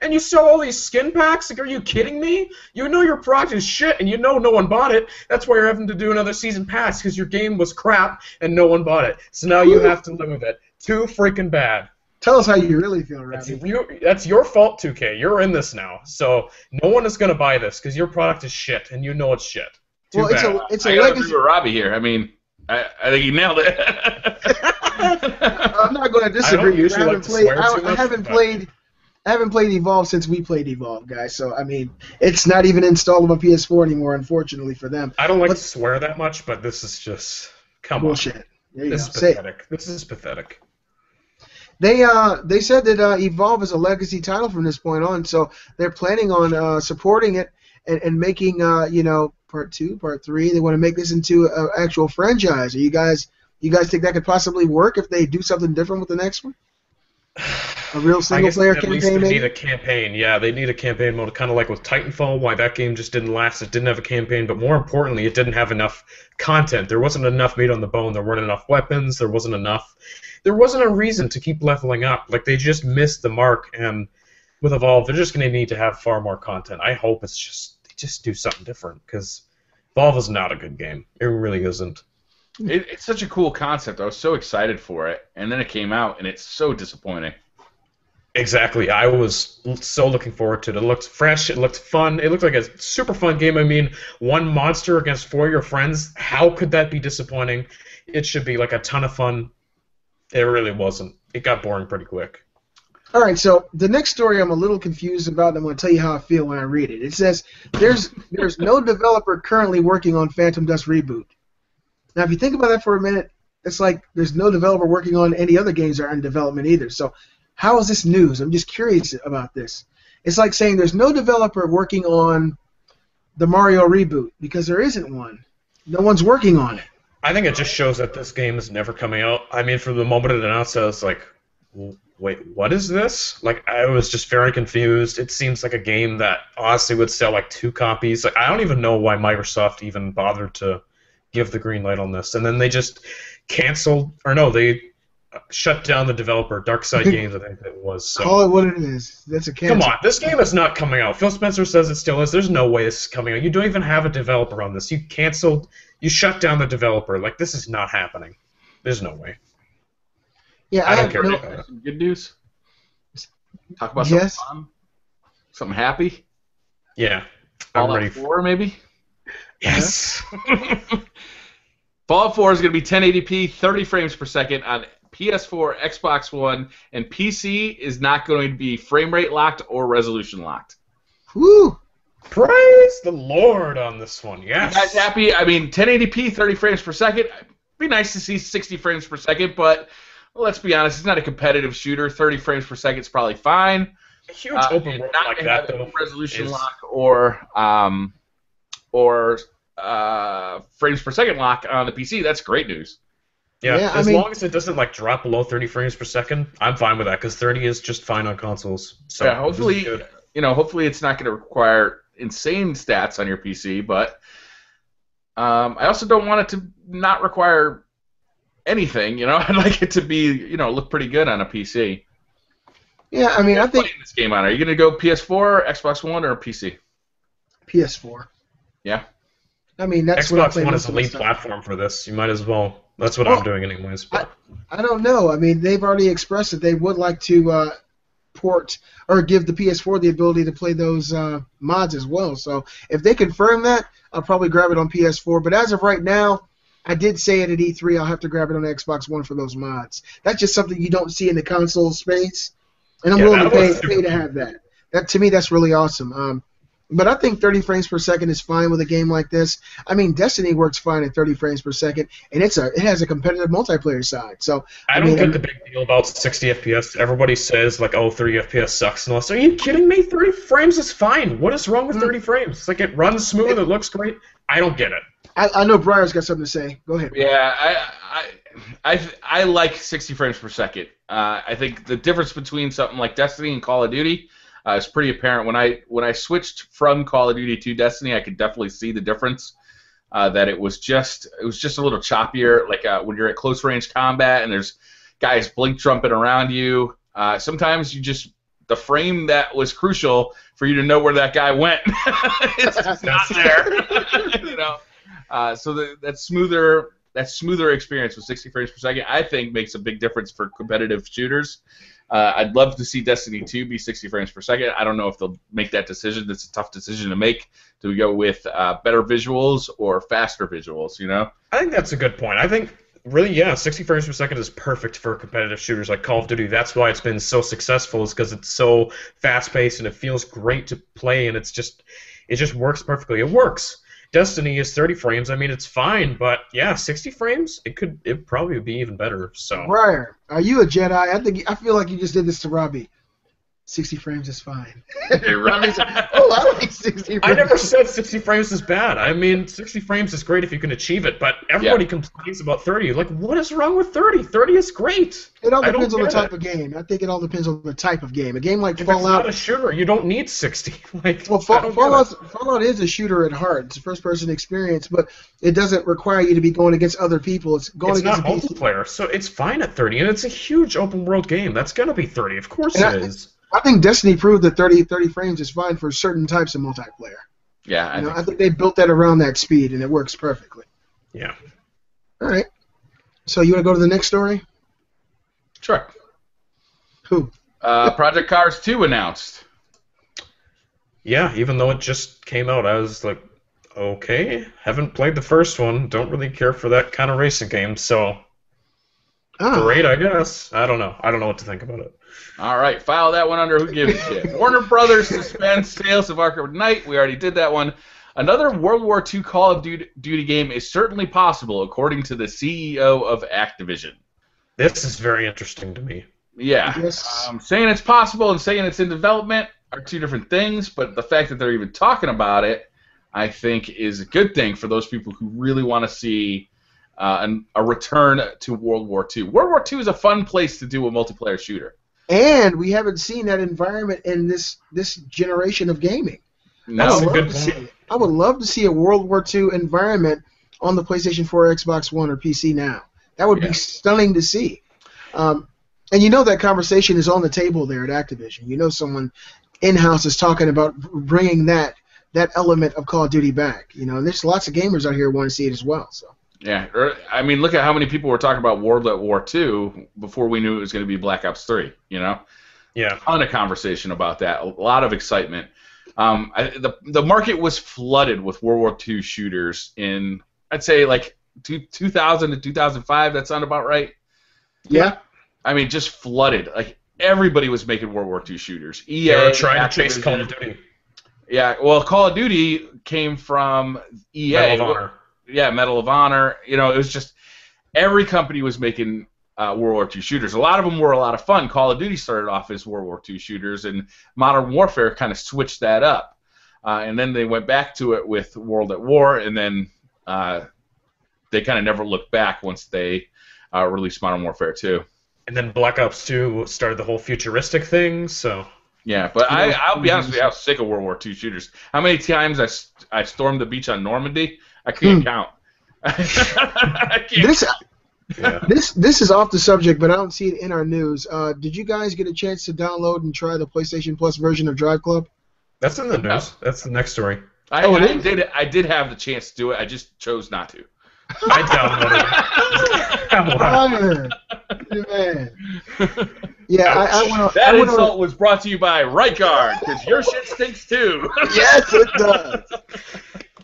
And you sell all these skin packs? Like, are you kidding me? You know your product is shit, and you know no one bought it. That's why you're having to do another season pass, because your game was crap, and no one bought it. So now you have to live with it. Too freaking bad. Tell us how you really feel, Robbie. That's your fault, 2K. You're in this now. So no one is going to buy this because your product is shit, and you know it's shit. Well, it's a legacy. I agree with Robbie here. I mean, I think he nailed it. I'm not going to disagree. I haven't played Evolve since we played Evolve, guys. So, I mean, it's not even installed on PS4 anymore, unfortunately, for them. I don't like to swear that much, but this is just, come bullshit. On. This is pathetic. This is pathetic. They said that Evolve is a legacy title from this point on, so they're planning on supporting it and making part 2, part 3. They want to make this into an actual franchise. Are you guys think that could possibly work if they do something different with the next one? A real single-player campaign? At least they need a campaign. Yeah, they need a campaign mode, kind of like with Titanfall, why that game just didn't last. It didn't have a campaign, but more importantly, it didn't have enough content. There wasn't enough meat on the bone. There weren't enough weapons. There wasn't enough... There wasn't a reason to keep leveling up. Like, they just missed the mark, and with Evolve, they're just going to need to have far more content. I hope it's just... They just do something different, because Evolve is not a good game. It really isn't. It's such a cool concept. I was so excited for it, and then it came out, and it's so disappointing. Exactly. I was so looking forward to it. It looked fresh. It looked fun. It looked like a super fun game. I mean, one monster against four of your friends. How could that be disappointing? It should be like a ton of fun. It really wasn't. It got boring pretty quick. All right, so the next story I'm a little confused about, and I'm going to tell you how I feel when I read it. It says, there's no developer currently working on Phantom Dust Reboot. Now, if you think about that for a minute, it's like there's no developer working on any other games that are in development either. So how is this news? I'm just curious about this. It's like saying there's no developer working on the Mario reboot because there isn't one. No one's working on it. I think it just shows that this game is never coming out. I mean, from the moment it announced, I was like, wait, what is this? Like, I was just very confused. It seems like a game that honestly would sell like 2 copies. Like, I don't even know why Microsoft even bothered to give the green light on this. And then they just canceled, or no, they... shut down the developer, Darkside Games, I think it was. So. Call it what it is. That's a cancel. Come on, this game is not coming out. Phil Spencer says it still is. There's no way this is coming out. You don't even have a developer on this. You canceled. You shut down the developer. Like, this is not happening. There's no way. Yeah, I don't care. No, some good news. Talk about something fun. Something happy. Yeah, Fallout I'm ready. Fallout 4, maybe. Yes. Yeah. Fallout 4 is going to be 1080p, 30 frames per second on PS4, Xbox One, and PC is not going to be frame rate locked or resolution locked. Woo! Praise the Lord on this one, yes. You guys happy? I mean, 1080p, 30 frames per second. It'd be nice to see 60 frames per second, but let's be honest, it's not a competitive shooter. 30 frames per second is probably fine. A huge open world like that, though. Resolution lock or frames per second lock on the PC. That's great news. Yeah, as long as it doesn't like drop below 30 frames per second, I'm fine with that because 30 is just fine on consoles. So yeah, hopefully, you know, hopefully it's not going to require insane stats on your PC, but I also don't want it to not require anything. You know, I'd like it to be, you know, look pretty good on a PC. Yeah, I mean, I think playing this game on. Are you going to go PS4, Xbox One, or PC? PS4. Yeah. I mean, that's Xbox One is the lead platform for this. You might as well. That's what I'm doing anyways. But. I don't know. I mean, they've already expressed that they would like to port or give the PS4 the ability to play those mods as well. So if they confirm that, I'll probably grab it on PS4. But as of right now, I did say it at E3, I'll have to grab it on Xbox One for those mods. That's just something you don't see in the console space. And I'm willing to pay to have that. That to me, that's really awesome. But I think 30 frames per second is fine with a game like this. I mean, Destiny works fine at 30 frames per second, and it has a competitive multiplayer side. So I don't get the big deal about 60 FPS. Everybody says, like, oh, 30 FPS sucks. And all this. Are you kidding me? 30 frames is fine. What is wrong with 30 frames? Like, it runs smooth. It looks great. I don't get it. I know Briar's got something to say. Go ahead. Yeah, I like 60 frames per second. I think the difference between something like Destiny and Call of Duty... it's pretty apparent when I switched from Call of Duty to Destiny, I could definitely see the difference. That it was just a little choppier. Like when you're at close range combat and there's guys blink jumping around you, sometimes you just the frame that was crucial for you to know where that guy went. It's just not there, you know. So that smoother experience with 60 frames per second, I think, makes a big difference for competitive shooters. I'd love to see Destiny 2 be 60 frames per second. I don't know if they'll make that decision. That's a tough decision to make. Do we go with better visuals or faster visuals, you know? I think that's a good point. I think, really, yeah, 60 frames per second is perfect for competitive shooters like Call of Duty. That's why it's been so successful is because it's so fast-paced and it feels great to play and it just works perfectly. It works. Destiny is 30 frames. I mean, it's fine, but yeah, 60 frames. It probably would be even better. So, Briar, are you a Jedi? I feel like you just did this to Robbie. 60 frames is fine. Everybody's like, oh, I like 60 frames. I never said 60 frames is bad. I mean, 60 frames is great if you can achieve it, but everybody complains about 30. Like, what is wrong with 30? 30 is great. It all depends on the type of game. I think it all depends on the type of game. A game like Fallout... If it's not a shooter, you don't need 60. Like, well, Fallout is a shooter at heart. It's a first-person experience, but it doesn't require you to be going against other people. It's going against not multiplayer, so it's fine at 30, and it's a huge open-world game. That's going to be 30. Of course it is. I think Destiny proved that 30 frames is fine for certain types of multiplayer. Yeah, I think they built that around that speed, and it works perfectly. Yeah. All right. So you want to go to the next story? Sure. Who? Project Cars 2 announced. Yeah, even though it just came out, I was like, okay, haven't played the first one, don't really care for that kind of racing game, so... Oh. Great, I guess. I don't know. I don't know what to think about it. All right, file that one under who gives a shit. Warner Brothers suspends sales of Arkham Knight. We already did that one. Another World War II Call of Duty game is certainly possible, according to the CEO of Activision. This is very interesting to me. Yeah. Yes. Saying it's possible and saying it's in development are two different things, but the fact that they're even talking about it, I think, is a good thing for those people who really want to see... a return to World War II. World War II is a fun place to do a multiplayer shooter. And we haven't seen that environment in this generation of gaming. No. I would love to see a World War II environment on the PlayStation 4, Xbox One, or PC now. That would be stunning to see. And you know that conversation is on the table there at Activision. You know someone in-house is talking about bringing that element of Call of Duty back. You know, and there's lots of gamers out here who want to see it as well, so... Yeah, I mean, look at how many people were talking about World War II before we knew it was going to be Black Ops 3, you know? Yeah. A ton of conversation about that, a lot of excitement. The market was flooded with World War II shooters in, I'd say, like 2000 to 2005, that sound about right? Yeah. I mean, just flooded. Like, everybody was making World War II shooters. EA, they were trying to chase Call of Duty. Yeah, well, Call of Duty came from EA. Medal of Honor. Yeah, Medal of Honor. You know, it was just every company was making World War II shooters. A lot of them were a lot of fun. Call of Duty started off as World War II shooters, and Modern Warfare kind of switched that up. And then they went back to it with World at War, and then they kind of never looked back once they released Modern Warfare 2. And then Black Ops 2 started the whole futuristic thing, so... Yeah, but I'll be honest with you, I was sick of World War II shooters. How many times I stormed the beach on Normandy... I can't count. I can't This is off the subject, but I don't see it in our news. Did you guys get a chance to download and try the PlayStation Plus version of Drive Club? That's in the news. That's the next story. I did have the chance to do it. I just chose not to. I downloaded it. Man. Yeah, that insult was brought to you by Right Guard, because your shit stinks too. Yes, it does.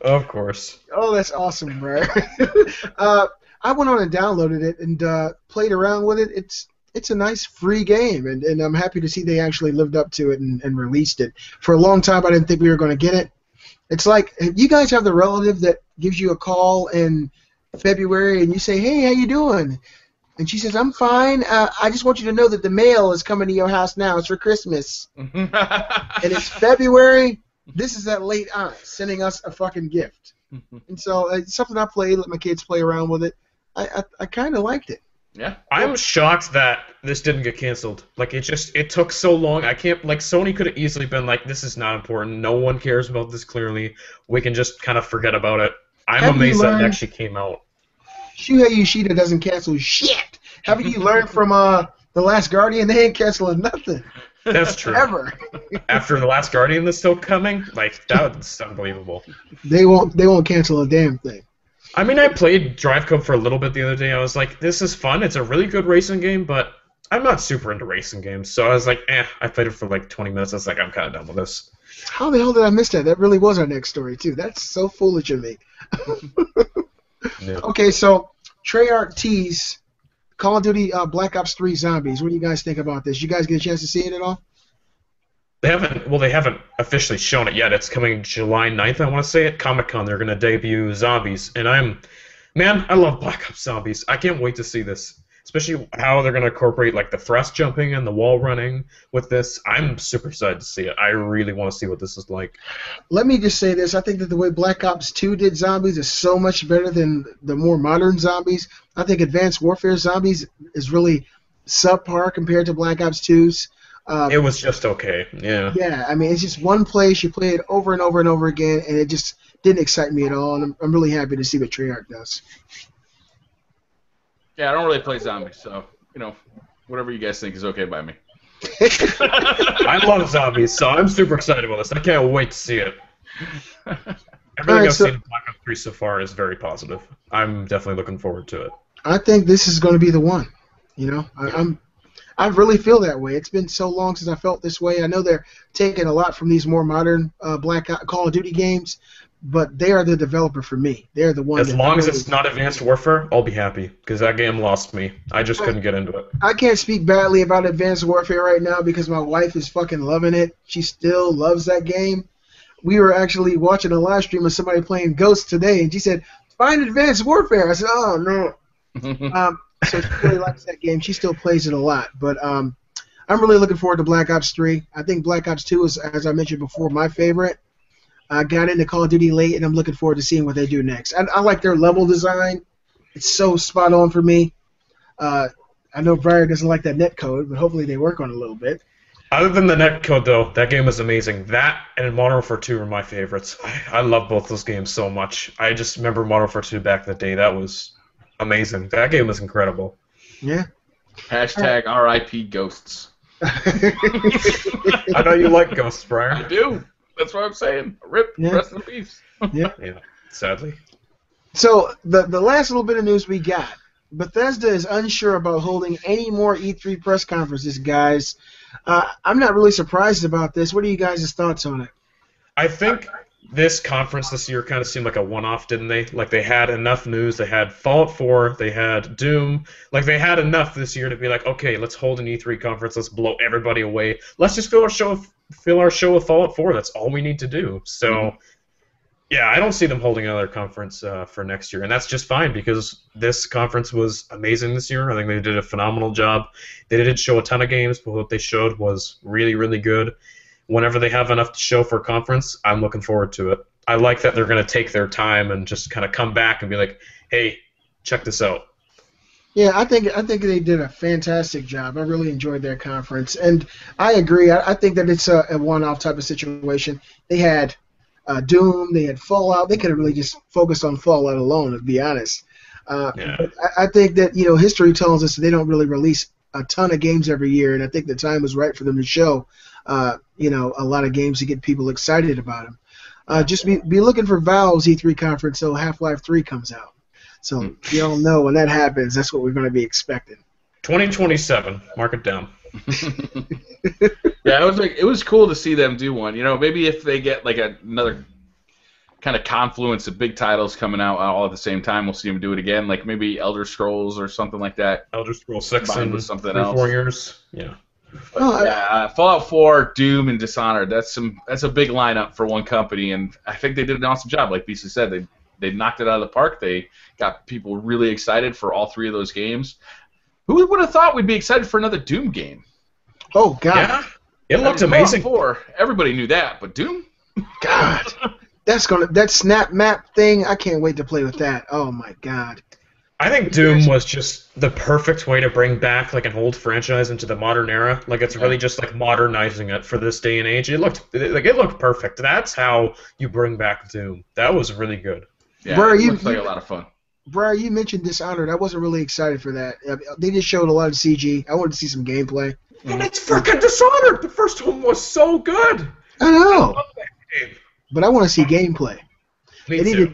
Of course. Oh, that's awesome, bro. I went on and downloaded it and played around with it. It's a nice free game, and I'm happy to see they actually lived up to it and released it. For a long time, I didn't think we were going to get it. It's like, you guys have the relative that gives you a call in February, and you say, hey, how you doing? And she says, I'm fine. I just want you to know that the mail is coming to your house now. It's for Christmas. And it's February. This is that late aunt sending us a fucking gift. And so it's something I played, let my kids play around with it. I kind of liked it. Yeah. I'm shocked that this didn't get canceled. Like, it took so long. I can't, like, Sony could have easily been like, this is not important. No one cares about this, clearly. We can just kind of forget about it. I'm amazed that it actually came out. Shuhei Yoshida doesn't cancel shit. Haven't you learned from The Last Guardian? They ain't canceling nothing. That's true. Ever. After The Last Guardian that's still coming, like, that's unbelievable. They won't cancel a damn thing. I mean, I played Drive Club for a little bit the other day. I was like, this is fun. It's a really good racing game, but I'm not super into racing games. So I was like, I played it for like 20 minutes. I was like, I'm kind of done with this. How the hell did I miss that? That really was our next story, too. That's so foolish of me. Yeah. Okay, so Treyarch tease. Call of Duty Black Ops 3 Zombies. What do you guys think about this? You guys get a chance to see it at all? They haven't officially shown it yet. It's coming July 9th, I want to say, at Comic-Con. They're going to debut Zombies. And I love Black Ops Zombies. I can't wait to see this. especially how they're going to incorporate like the thrust jumping and the wall running with this. I'm super excited to see it. I really want to see what this is like. Let me just say this. I think that the way Black Ops 2 did zombies is so much better than the more modern zombies. I think Advanced Warfare zombies is really subpar compared to Black Ops 2's. It was just okay, yeah. Yeah, I mean, it's just one place. You play it over and over and over again, and it just didn't excite me at all, and I'm really happy to see what Treyarch does. Yeah, I don't really play zombies, so, you know, whatever you guys think is okay by me. I love zombies, so I'm super excited about this. I can't wait to see it. Everything right, I've seen in Black Ops 3 so far is very positive. I'm definitely looking forward to it. I think this is going to be the one, you know? I really feel that way. It's been so long since I felt this way. I know they're taking a lot from these more modern Call of Duty games, but they are the developer for me. They're the one. As long as it's not Advanced Warfare, I'll be happy because that game lost me. I just couldn't get into it. I can't speak badly about Advanced Warfare right now because my wife is fucking loving it. She still loves that game. We were actually watching a live stream of somebody playing Ghost today, and she said, "Find Advanced Warfare." I said, "Oh no." So she really likes that game. She still plays it a lot. But I'm really looking forward to Black Ops 3. I think Black Ops 2 is, as I mentioned before, my favorite. I got into Call of Duty late, and I'm looking forward to seeing what they do next. I like their level design. It's so spot on for me. I know Briar doesn't like that netcode, but hopefully they work on it a little bit. Other than the netcode, though, that game is amazing. That and Modern Warfare 2 are my favorites. I love both those games so much. I just remember Modern Warfare 2 back in the day. That was... amazing. That game was incredible. Yeah. Hashtag RIP Ghosts. I know you like Ghosts, Brian. I do. That's what I'm saying. RIP. Yeah. Rest in peace. Yeah. Yeah. Sadly. So the last little bit of news we got. Bethesda is unsure about holding any more E3 press conferences, guys. I'm not really surprised about this. What are you guys' thoughts on it? I think... this conference this year kind of seemed like a one-off, didn't they? Like, they had enough news. They had Fallout 4. They had Doom. Like, they had enough this year to be like, okay, let's hold an E3 conference. Let's blow everybody away. Let's just fill our show with Fallout 4. That's all we need to do. So, yeah, I don't see them holding another conference for next year. And that's just fine because this conference was amazing this year. I think they did a phenomenal job. They didn't show a ton of games, but what they showed was really, really good. Whenever they have enough to show for a conference, I'm looking forward to it. I like that they're going to take their time and just kind of come back and be like, hey, check this out. Yeah, I think they did a fantastic job. I really enjoyed their conference. And I agree. I think that it's a one-off type of situation. They had Doom. They had Fallout. They could have really just focused on Fallout alone, to be honest. Yeah. But I think that, you know, history tells us they don't really release a ton of games every year, and I think the time was right for them to show you know, a lot of games to get people excited about them. Just be looking for Valve's E3 conference till Half-Life 3 comes out. So you all know when that happens, that's what we're going to be expecting. 2027, mark it down. Yeah, it was cool to see them do one. You know, maybe if they get like another kind of confluence of big titles coming out all at the same time, we'll see them do it again. Like maybe Elder Scrolls or something like that. Elder Scrolls 6 and something 3 or 4 years. Yeah. But, Fallout 4, Doom, and Dishonored. That's a big lineup for one company, and I think they did an awesome job. Like BC said, they knocked it out of the park. They got people really excited for all three of those games. Who would have thought we'd be excited for another Doom game? Oh God, yeah. It looked amazing. Fallout 4, everybody knew that, but Doom? God, that snap map thing. I can't wait to play with that. Oh my God. I think Doom was just the perfect way to bring back like an old franchise into the modern era. Like it's really just like modernizing it for this day and age. It looked perfect. That's how you bring back Doom. That was really good. Yeah, Briar, it looked like a lot of fun. Briar, you mentioned Dishonored. I wasn't really excited for that. They just showed a lot of CG. I wanted to see some gameplay. And it's freaking Dishonored. The first one was so good. I know. I love that game. But I want to see gameplay. Me too.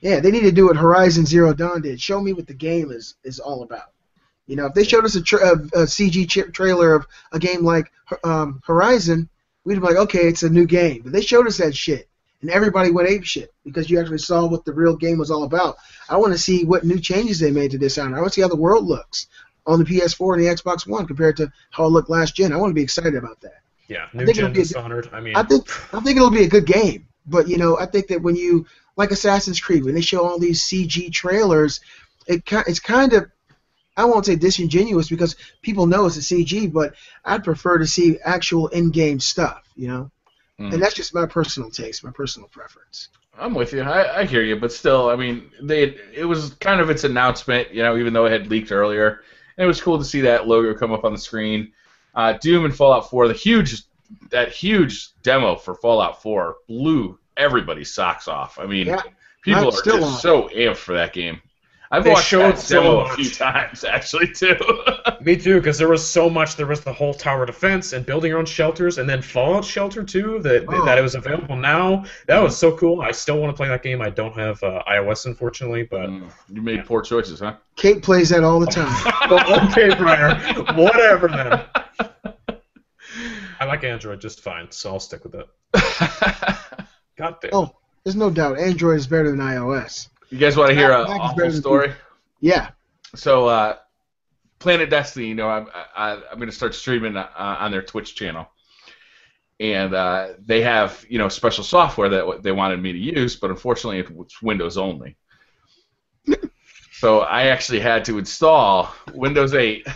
Yeah, they need to do what Horizon Zero Dawn did. Show me what the game is all about. You know, if they showed us a CG trailer of a game like Horizon, we'd be like, okay, it's a new game. But they showed us that shit, and everybody went ape shit because you actually saw what the real game was all about. I want to see what new changes they made to Dishonored. I want to see how the world looks on the PS4 and the Xbox One compared to how it looked last gen. I want to be excited about that. Yeah, new gen Dishonored. I think it'll be a good game. But, you know, I think that when you, like Assassin's Creed, when they show all these CG trailers, it's kind of I won't say disingenuous because people know it's a CG, but I'd prefer to see actual in-game stuff, you know? Mm. And that's just my personal taste, my personal preference. I'm with you. I hear you, but still, I mean, it was kind of its announcement, you know, even though it had leaked earlier. And it was cool to see that logo come up on the screen. Doom and Fallout 4, that huge demo for Fallout 4 blew everybody's socks off. I mean, yeah, people are just so amped for that game. I've watched that demo a few times, actually, too. Me, too, because there was so much. There was the whole tower defense and building your own shelters, and then Fallout Shelter, too, that it was available now. That was so cool. I still want to play that game. I don't have iOS, unfortunately. But you made poor choices, huh? Kate plays that all the time. Okay, Brian. Whatever, then. I like Android just fine, so I'll stick with it. God damn. Oh, there's no doubt. Android is better than iOS. You guys want to hear an awful story? Yeah. So, Planet Destiny, you know, I'm going to start streaming on their Twitch channel. And they have, you know, special software that they wanted me to use, but unfortunately it's Windows only. So I actually had to install Windows 8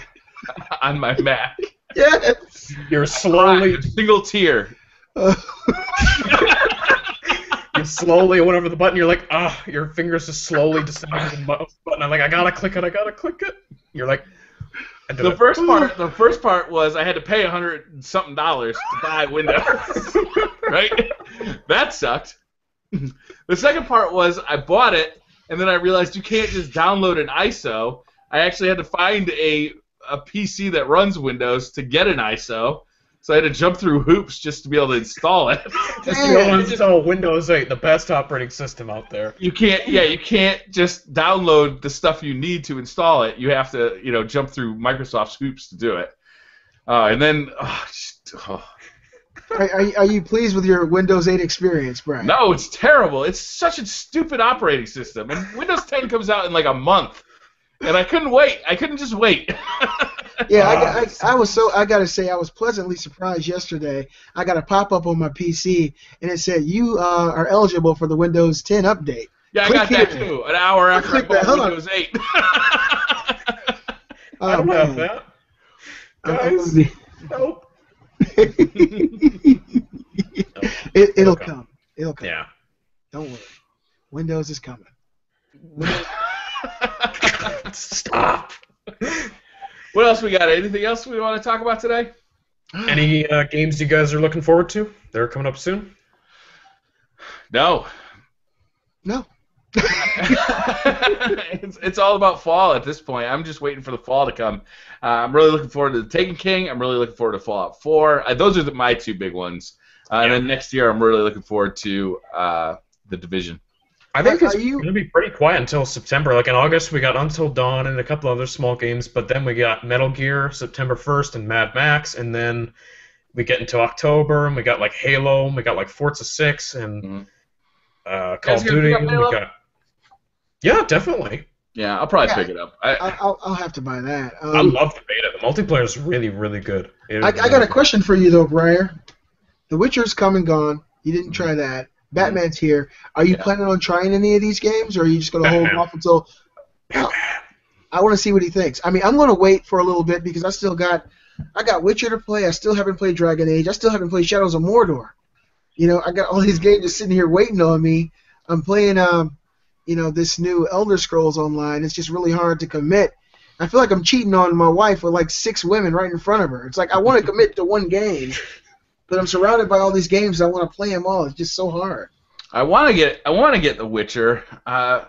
on my Mac. Yes! You're slowly... A single tier. Slowly, whenever the button, you're like, ah, oh, your fingers just slowly descending to the button. I'm like, I gotta click it, I gotta click it. You're like, the first part was I had to pay $100-something to buy Windows, right? That sucked. The second part was I bought it, and then I realized you can't just download an ISO. I actually had to find a PC that runs Windows to get an ISO. So I had to jump through hoops just to be able to install it. Just to be able to install Windows 8, the best operating system out there. You can't just download the stuff you need to install it. You have to, you know, jump through Microsoft's hoops to do it. And then, Are you pleased with your Windows 8 experience, Brian? No, it's terrible. It's such a stupid operating system. And Windows 10 comes out in like a month, and I couldn't wait. I couldn't just wait. Yeah, I gotta say, I was pleasantly surprised yesterday. I got a pop-up on my PC, and it said, you are eligible for the Windows 10 update. Yeah, click I got here. That, too, an hour after I bought Windows 8. I don't have that. Guys, nope. It'll come. It'll come. Yeah. Don't worry. Windows is coming. Stop. What else we got? Anything else we want to talk about today? Any games you guys are looking forward to? They're coming up soon? No. It's all about fall at this point. I'm just waiting for the fall to come. I'm really looking forward to the Taken King. I'm really looking forward to Fallout 4. Those are my two big ones. And then next year I'm really looking forward to The Division. I think it's going to be pretty quiet until September. Like in August, we got Until Dawn and a couple other small games, but then we got Metal Gear September 1st and Mad Max, and then we get into October, and we got like Halo, and we got like Forza 6, and Call of Duty. Yeah, definitely. Yeah, I'll probably pick it up. I'll have to buy that. I love the beta. The multiplayer is really, really good. I got a question for you, though, Briar. The Witcher's come and gone. You didn't try that. Batman's here. Are you planning on trying any of these games, or are you just going to hold off until... I want to see what he thinks. I mean, I'm going to wait for a little bit because I got Witcher to play. I still haven't played Dragon Age. I still haven't played Shadows of Mordor. You know, I got all these games just sitting here waiting on me. I'm playing, you know, this new Elder Scrolls Online. It's just really hard to commit. I feel like I'm cheating on my wife with like 6 women right in front of her. It's like I want to commit to one game. But I'm surrounded by all these games. I want to play them all. It's just so hard. I want to get The Witcher. I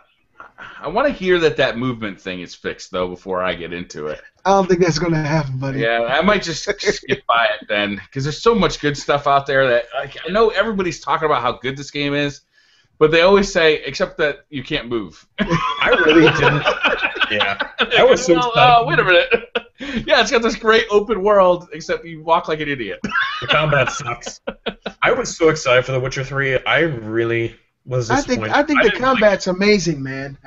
want to hear that movement thing is fixed though before I get into it. I don't think that's going to happen, buddy. Yeah, I might just skip by it then because there's so much good stuff out there that I know everybody's talking about how good this game is, but they always say except that you can't move. I really didn't. Yeah, I was so excited. Wait a minute. Yeah, it's got this great open world, except you walk like an idiot. The combat sucks. I was so excited for The Witcher 3. I really was disappointed. I think the combat's amazing, man.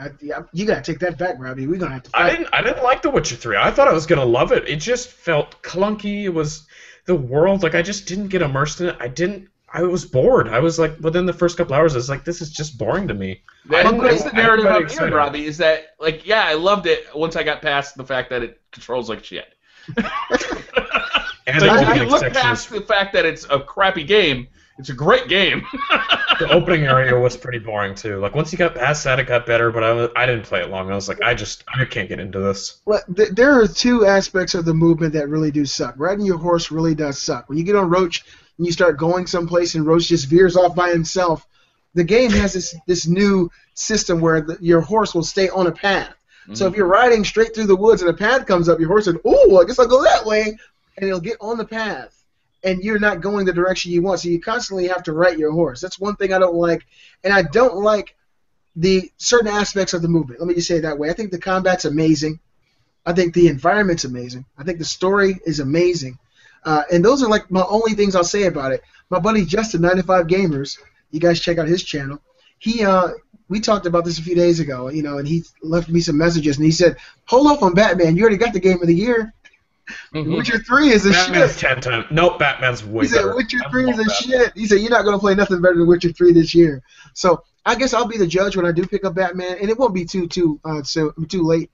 You gotta take that back, Robbie. We're gonna have to fight. I didn't like The Witcher 3. I thought I was gonna love it. It just felt clunky. It was the world. Like I just didn't get immersed in it. I didn't. I was bored. I was like, within the first couple hours, I was like, this is just boring to me. That's the narrative I'm hearing, Robbie, is that, like, yeah, I loved it once I got past the fact that it controls like shit. And so you can look past the fact that it's a crappy game. It's a great game. The opening area was pretty boring too. Like once you got past that, it got better. But I didn't play it long. I was like, I can't get into this. Well, there are two aspects of the movement that really do suck. Riding your horse really does suck. When you get on Roach and you start going someplace, and Roach just veers off by himself. The game has this new system where your horse will stay on a path. Mm-hmm. So if you're riding straight through the woods and a path comes up, your horse said, "Ooh, I guess I'll go that way," and it'll get on the path. And you're not going the direction you want, so you constantly have to right your horse. That's one thing I don't like, and I don't like the certain aspects of the movement. Let me just say it that way. I think the combat's amazing. I think the environment's amazing. I think the story is amazing. And those are like my only things I'll say about it. My buddy Justin, 95 Gamers, you guys check out his channel. We talked about this a few days ago, you know, and he left me some messages, and he said, "Hold off on Batman. You already got the game of the year." Mm-hmm. Witcher 3 is a shit. Batman's 10 times. Nope, Batman's way better. He said, Witcher 3 is a shit. He said, you're not going to play nothing better than Witcher 3 this year. So I guess I'll be the judge when I do pick up Batman, and it won't be too late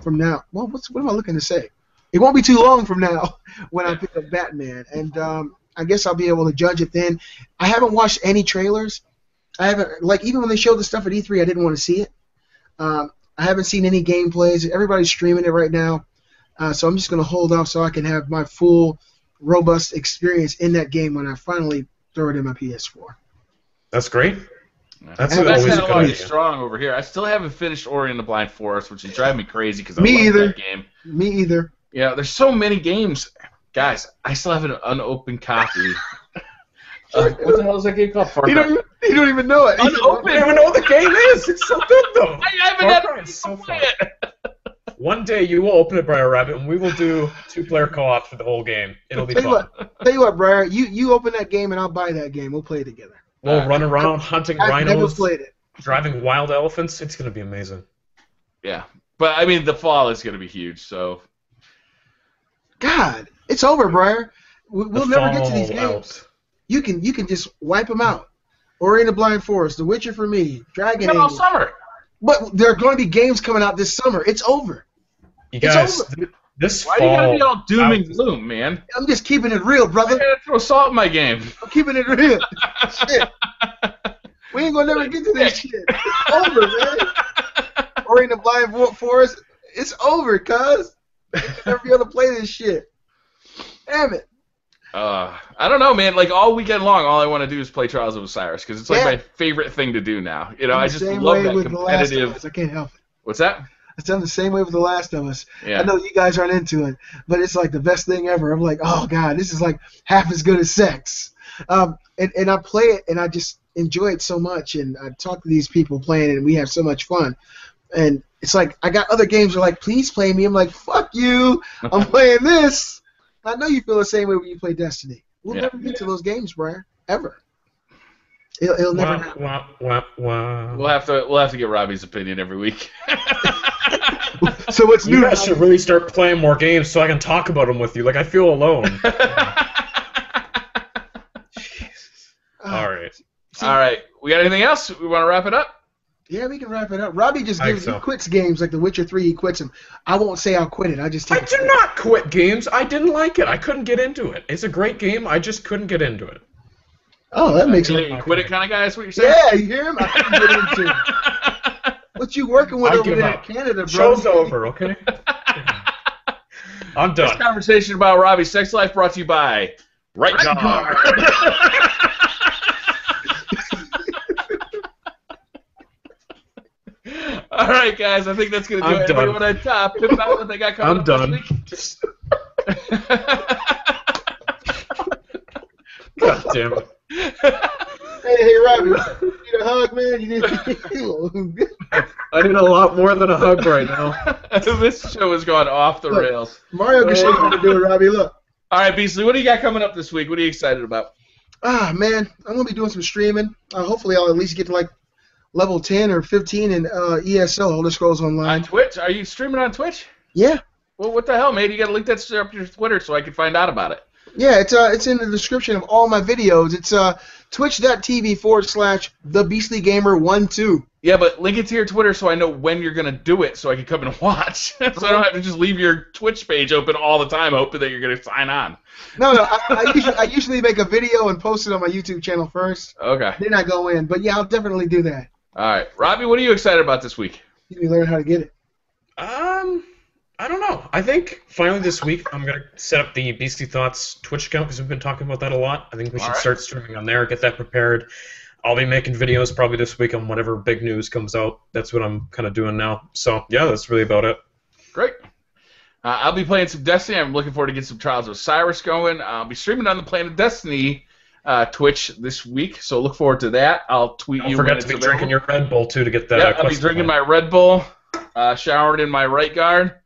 from now. Well, what am I looking to say? It won't be too long from now when I pick up Batman, and I guess I'll be able to judge it then. I haven't watched any trailers. I haven't, like, even when they showed the stuff at E3, I didn't want to see it. I haven't seen any gameplays. Everybody's streaming it right now. So I'm just going to hold off so I can have my full, robust experience in that game when I finally throw it in my PS4. That's great. That's always a good idea. Strong over here. I still haven't finished Ori and the Blind Forest, which is driving me crazy because I love that game. Me either. Yeah, there's so many games. Guys, I still have an unopened copy. What the hell is that game called? You don't even know it. Unopened. You don't even know what the game is. It's so good, though. I haven't had time to play it. One day you will open it, Briar Rabbit, and we will do two-player co-op for the whole game. It'll be fun. Tell you what, Briar, you open that game and I'll buy that game. We'll play it together. We'll run around hunting rhinos. I've never played it. Driving wild elephants. It's going to be amazing. Yeah. But, I mean, the fall is going to be huge, so... God, it's over, Briar. We'll never get to these games. You can just wipe them out. Ori and the Blind Forest, The Witcher for me, Dragon Age. All summer. But there are going to be games coming out this summer. It's over. You guys, this fall... Why do you gotta be all doom and gloom, man? I'm just keeping it real, brother. I gotta throw salt in my game. I'm keeping it real. Shit. We ain't gonna never get to that shit. It's over, man. Ori and the Blind Forest, it's over, cuz. You never be able to play this shit. Damn it. I don't know, man. Like all weekend long, all I want to do is play Trials of Osiris because it's like my favorite thing to do now. You know, I just love that competitive. I can't help it. What's that? It's done the same way with The Last of Us. Yeah. I know you guys aren't into it, but it's like the best thing ever. I'm like, oh, God, this is like half as good as sex. And I play it, and I just enjoy it so much, and I talk to these people playing it, and we have so much fun. And it's like I got other games that are like, please play me. I'm like, fuck you. I'm playing this. I know you feel the same way when you play Destiny. We'll never get to those games, Briar, ever. It'll never happen. We'll have to get Robbie's opinion every week. So what's new? You guys should really start playing more games so I can talk about them with you. Like I feel alone. All right. All right. We got anything else? We want to wrap it up? Yeah, we can wrap it up. Robbie just he quits games like The Witcher 3. He quits them. I won't say I'll quit it. I just take I do step. Not quit games. I didn't like it. I couldn't get into it. It's a great game. I just couldn't get into it. Oh, that makes sense. You quit it kind of guy. That's what you're saying. Yeah, you hear him? I couldn't get into it. What you working with over there in Canada, bro? Show's over. Okay. I'm done. This conversation about Robbie's sex life brought to you by Right Guard. All right, guys. I think that's gonna do it. Everyone on top. Pip out what they got coming. I'm done. God damn it. Hey, Robbie. You need a hug, man. I need a lot more than a hug right now. This show has gone off the rails. Mario can show you how to do it, Robbie. Look. All right, Beasley. What do you got coming up this week? What are you excited about? Ah, man. I'm gonna be doing some streaming. Hopefully, I'll at least get to like. Level 10 or 15 in ESO, Elder Scrolls Online. On Twitch? Are you streaming on Twitch? Yeah. Well, what the hell, man? You got to link that up to your Twitter so I can find out about it. Yeah, it's in the description of all my videos. It's Twitch.tv/TheBeastlyGamer12. Yeah, but link it to your Twitter so I know when you're going to do it so I can come and watch. So I don't have to just leave your Twitch page open all the time hoping that you're going to sign on. No. I usually make a video and post it on my YouTube channel first. Okay. Then I go in. But, yeah, I'll definitely do that. All right. Robbie, what are you excited about this week? You learn how to get it. I don't know. I think finally this week I'm going to set up the Beastly Thoughts Twitch account because we've been talking about that a lot. I think we should start streaming on there, get that prepared. I'll be making videos probably this week on whatever big news comes out. That's what I'm kind of doing now. So, yeah, that's really about it. Great. I'll be playing some Destiny. I'm looking forward to getting some Trials of Osiris going. I'll be streaming on the Planet Destiny Twitch this week, so look forward to that. I'll tweet you. Don't forget to be drinking your Red Bull, too, to get that. Yeah, I'll be drinking my Red Bull, showering in my Right Guard.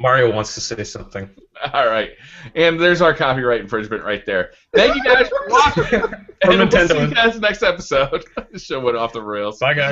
Mario wants to say something. All right. And there's our copyright infringement right there. Thank you guys for watching. And we'll see you guys next episode. This show went off the rails. Bye, guys.